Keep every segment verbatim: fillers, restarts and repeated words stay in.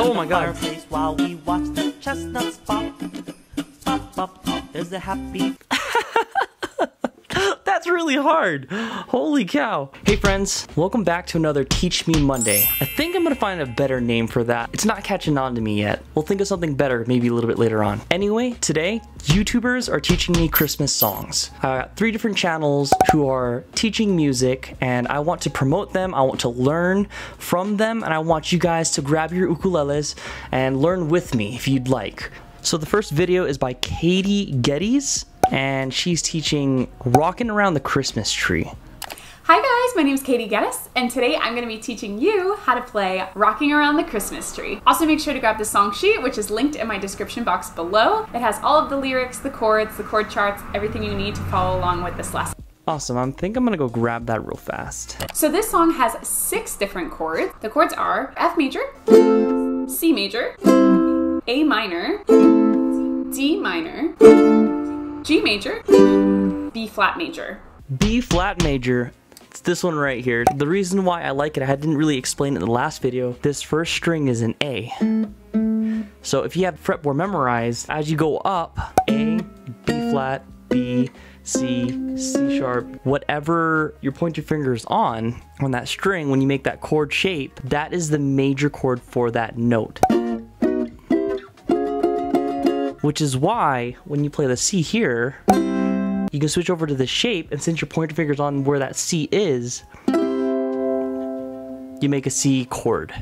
oh my god. Fireplace while we watch the chestnuts pop, pop, pop, pop. There's a happy. That's really hard. Holy cow. Hey friends, welcome back to another Teach Me Monday. I think I'm gonna find a better name for that. It's not catching on to me yet. We'll think of something better maybe a little bit later on. Anyway, today, YouTubers are teaching me Christmas songs. I got three different channels who are teaching music, and I want to promote them, I want to learn from them, and I want you guys to grab your ukuleles and learn with me if you'd like. So the first video is by Katie Gettys, and she's teaching Rockin' Around the Christmas Tree. Hi guys, my name is Katie Gettys, and today I'm going to be teaching you how to play Rocking Around the Christmas Tree. Also make sure to grab the song sheet, which is linked in my description box below. It has all of the lyrics, the chords, the chord charts, everything you need to follow along with this lesson. Awesome, I think I'm gonna go grab that real fast. So this song has six different chords. The chords are F major, C major, A minor, D minor, G major, B flat major. B flat major, it's this one right here. The reason why I like it, I didn't really explain it in the last video, this first string is an A. So if you have fretboard memorized, as you go up, A, B flat, B, C, C sharp, whatever you point your fingers on, on that string, when you make that chord shape, that is the major chord for that note. Which is why when you play the C here, you can switch over to the shape, and since your pointer finger's on where that C is, you make a C chord.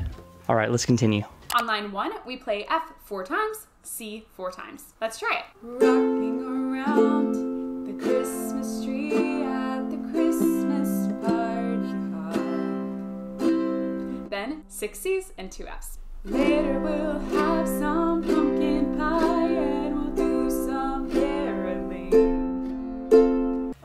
All right, let's continue. On line one, we play F four times, C four times. Let's try it. Rocking around the Christmas tree at the Christmas party hall. Then six C's and two F's. Later we'll have some pumpkin pie and we'll do some caroling.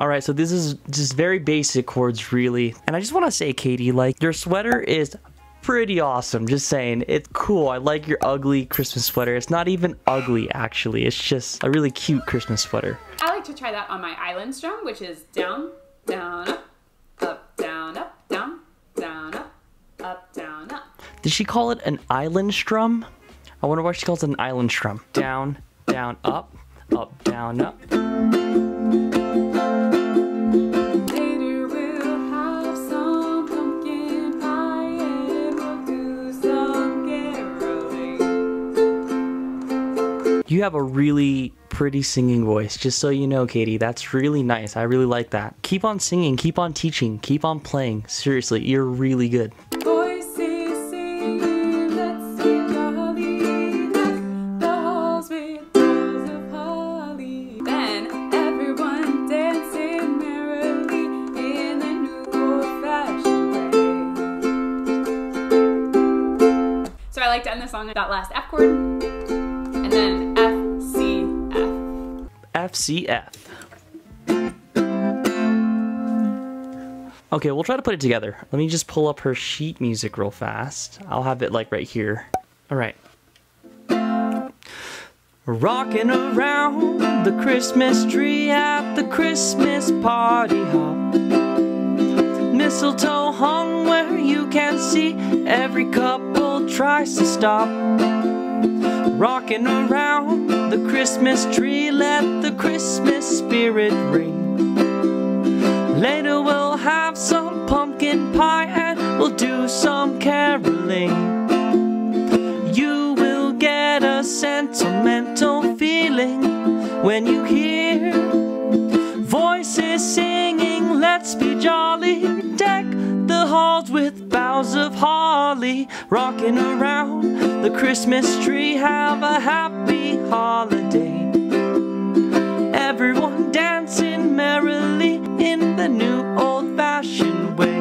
Alright, so this is just very basic chords really. And I just want to say, Katie, like, your sweater is pretty awesome. Just saying, it's cool. I like your ugly Christmas sweater. It's not even ugly actually. It's just a really cute Christmas sweater. I like to try that on my island strum, which is down, down, up, up, down, up, down, down, up, up, down, up. Did she call it an island strum? I wonder why she calls it an island strum. Down, down, up, up, down, up. Later we'll have some pumpkin pie and we'll do some caroling. You have a really pretty singing voice, just so you know, Katie. That's really nice. I really like that. Keep on singing, keep on teaching, keep on playing. Seriously, you're really good. I like to end the song with that last F chord, and then F, C, F. F, C, F. Okay, we'll try to put it together. Let me just pull up her sheet music real fast. I'll have it like right here. All right. Rocking around the Christmas tree at the Christmas party hall. Mistletoe hung where you can see every couple tries to stop. Rocking around the Christmas tree, let the Christmas spirit ring. Later we'll have some pumpkin pie and we'll do some caroling. You will get a sentimental feeling when you hear voices singing, let's be jolly, deck the halls with boughs of holly. Rocking around the Christmas tree, have a happy holiday. Everyone dancing merrily in the new old-fashioned way.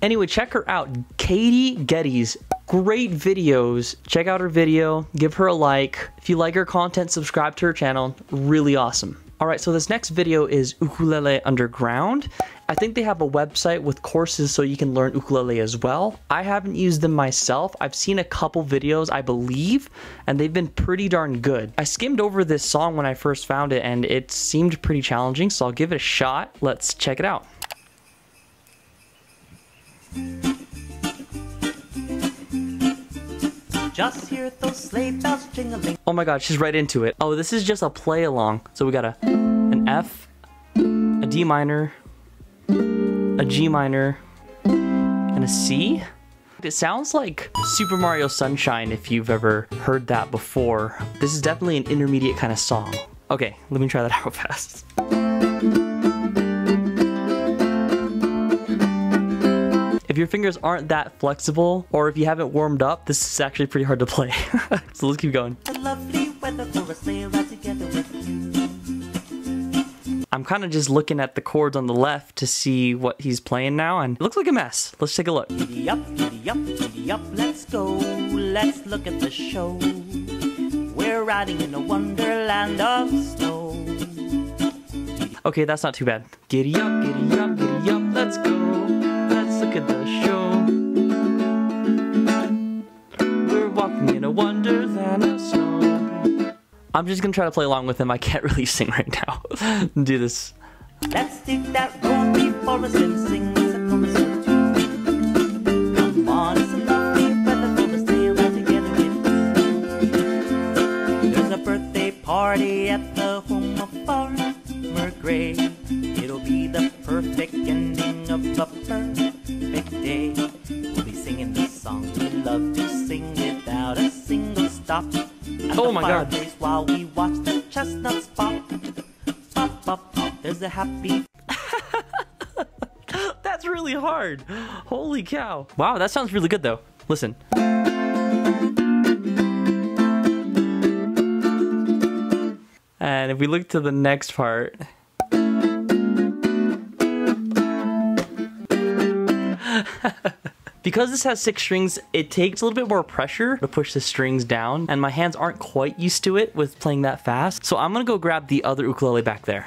Anyway, check her out, Katie Gettys. Great videos. Check out her video, give her a like. If you like her content, subscribe to her channel. Really awesome. Alright, so this next video is Ukulele Underground. I think they have a website with courses so you can learn ukulele as well. I haven't used them myself. I've seen a couple videos, I believe, and they've been pretty darn good. I skimmed over this song when I first found it and it seemed pretty challenging, so I'll give it a shot. Let's check it out. Just hear those sleigh bells jingling. Oh my god, she's right into it. Oh, this is just a play along. So we got a an F, a D minor, a G minor, and a C. It sounds like Super Mario Sunshine if you've ever heard that before. This is definitely an intermediate kind of song. Okay, let me try that out fast. If your fingers aren't that flexible, or if you haven't warmed up, this is actually pretty hard to play. So let's keep going. I'm kind of just looking at the chords on the left to see what he's playing now, and it looks like a mess. Let's take a look. Giddy up, giddy up, giddy up, let's go. Let's look at the show. We're riding in a wonderland of snow. Okay, that's not too bad. Giddy up, giddy up, giddy up, let's go. Let's look at the show. We're walking in a wonderland of snow. I'm just gonna try to play along with him. I can't really sing right now. Do this. Let's dig that road before us and sing us a chorus or two. Come on, it's a lovely weather for us to ride together with you. There's a birthday party at the home of Farmer Gray. It'll be the perfect ending of a perfect day. We'll be singing the song we love to sing without a single stop. Oh my god. While we watch the chestnuts pop, pop, pop, pop, there's a happy. That's really hard. Holy cow. Wow, that sounds really good though. Listen. And if we look to the next part. Because this has six strings, it takes a little bit more pressure to push the strings down, and my hands aren't quite used to it with playing that fast, so I'm gonna go grab the other ukulele back there.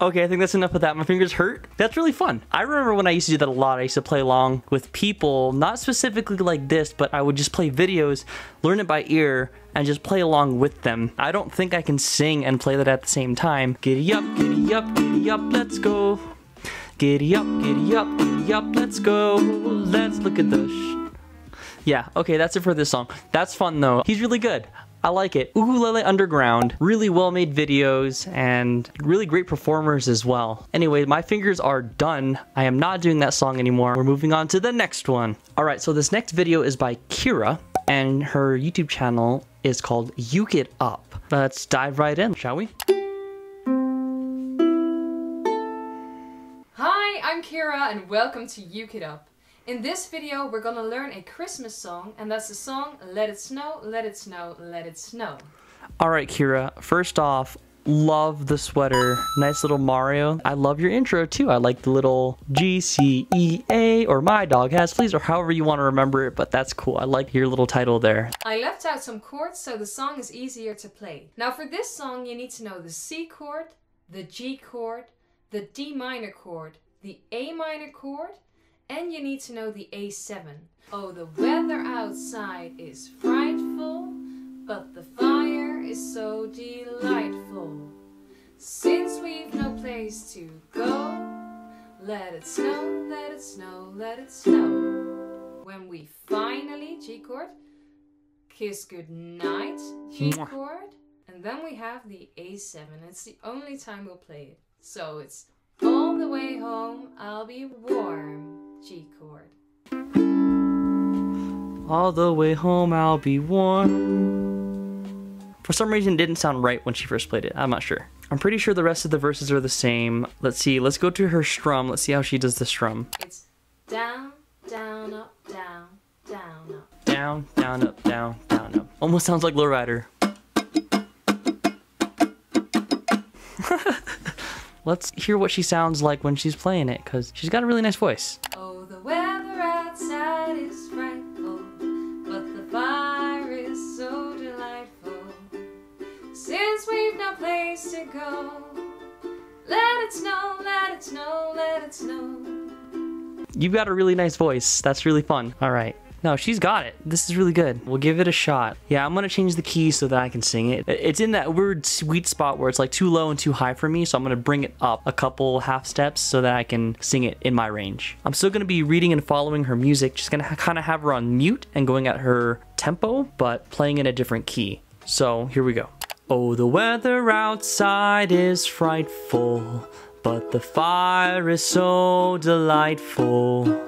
Okay, I think that's enough of that. My fingers hurt. That's really fun. I remember when I used to do that a lot. I used to play along with people, not specifically like this, but I would just play videos, learn it by ear, and just play along with them. I don't think I can sing and play that at the same time. Giddy up, giddy up, giddy up, let's go. Giddy up, giddy up, giddy up, let's go. Let's look at the sh. Yeah, okay, that's it for this song. That's fun though. He's really good. I like it. Ukulele Underground, really well made videos and really great performers as well. Anyway, my fingers are done. I am not doing that song anymore. We're moving on to the next one. Alright, so this next video is by Kira and her YouTube channel is called Uke It Up. Let's dive right in, shall we? Hi, I'm Kira and welcome to Uke It Up. In this video, we're gonna learn a Christmas song, and that's the song, Let It Snow, Let It Snow, Let It Snow. All right, Kira, first off, love the sweater. Nice little Mario. I love your intro, too. I like the little G C E A, or My Dog Has Fleas, or however you want to remember it, but that's cool. I like your little title there. I left out some chords, so the song is easier to play. Now, for this song, you need to know the C chord, the G chord, the D minor chord, the A minor chord, and you need to know the A seven. Oh, the weather outside is frightful, but the fire is so delightful. Since we've no place to go, let it snow, let it snow, let it snow. When we finally, G chord, kiss goodnight, G chord, and then we have the A seven. It's the only time we'll play it. So it's all the way home, I'll be warm. G chord. All the way home, I'll be warm. For some reason, it didn't sound right when she first played it. I'm not sure. I'm pretty sure the rest of the verses are the same. Let's see. Let's go to her strum. Let's see how she does the strum. It's down, down, up, down, down, up. Down, down, up, down, down, up. Almost sounds like Lowrider. Let's hear what she sounds like when she's playing it, because she's got a really nice voice. Oh, the weather outside is frightful, but the fire is so delightful. Since we've no place to go, let it snow, let it snow, let it snow. You've got a really nice voice. That's really fun. All right. No, she's got it. This is really good. We'll give it a shot. Yeah, I'm gonna change the key so that I can sing it. It's in that weird sweet spot where it's like too low and too high for me, so I'm gonna bring it up a couple half steps so that I can sing it in my range. I'm still gonna be reading and following her music, just gonna kind of have her on mute and going at her tempo, but playing in a different key. So here we go. Oh, the weather outside is frightful, but the fire is so delightful.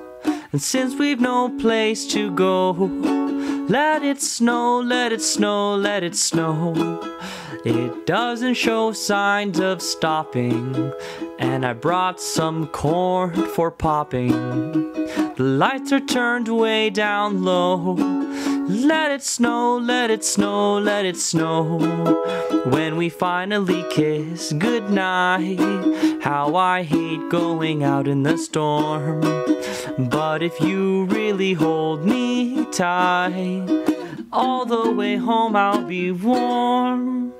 And since we've no place to go, let it snow, let it snow, let it snow. It doesn't show signs of stopping, and I brought some corn for popping. The lights are turned way down low. Let it snow, let it snow, let it snow. When we finally kiss goodnight, how I hate going out in the storm. But if you really hold me tight, all the way home I'll be warm.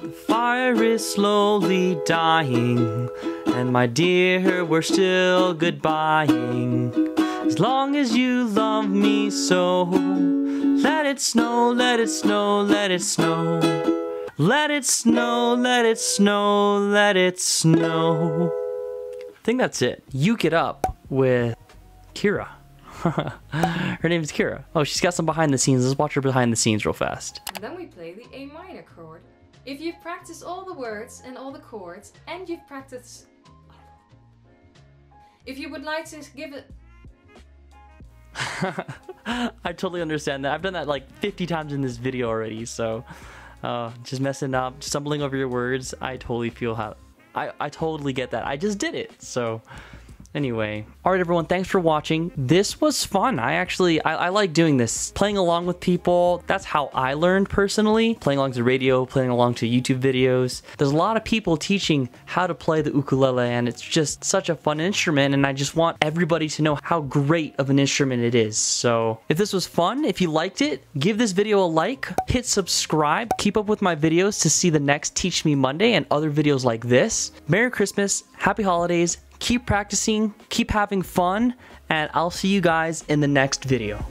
The fire is slowly dying, and my dear, we're still goodbying. As long as you love me so, let it snow, let it snow, let it snow. Let it snow, let it snow, let it snow. I think that's it. Uke It Up with Kira. Her name is Kira. Oh, she's got some behind the scenes. Let's watch her behind the scenes real fast. And then we play the A minor chord. If you've practiced all the words and all the chords, and you've practiced... If you would like to give it... I totally understand that. I've done that like fifty times in this video already, so uh, just messing up, stumbling over your words. I totally feel how I, I totally get that. I just did it. So anyway, all right, everyone, thanks for watching. This was fun. I actually I, I like doing this, playing along with people. That's how I learned personally, playing along to radio, playing along to YouTube videos. There's a lot of people teaching how to play the ukulele, and it's just such a fun instrument, and I just want everybody to know how great of an instrument it is. So if this was fun, if you liked it, give this video a like, hit subscribe, keep up with my videos to see the next Teach Me Monday and other videos like this. Merry Christmas, happy holidays, keep practicing, keep having fun, and I'll see you guys in the next video.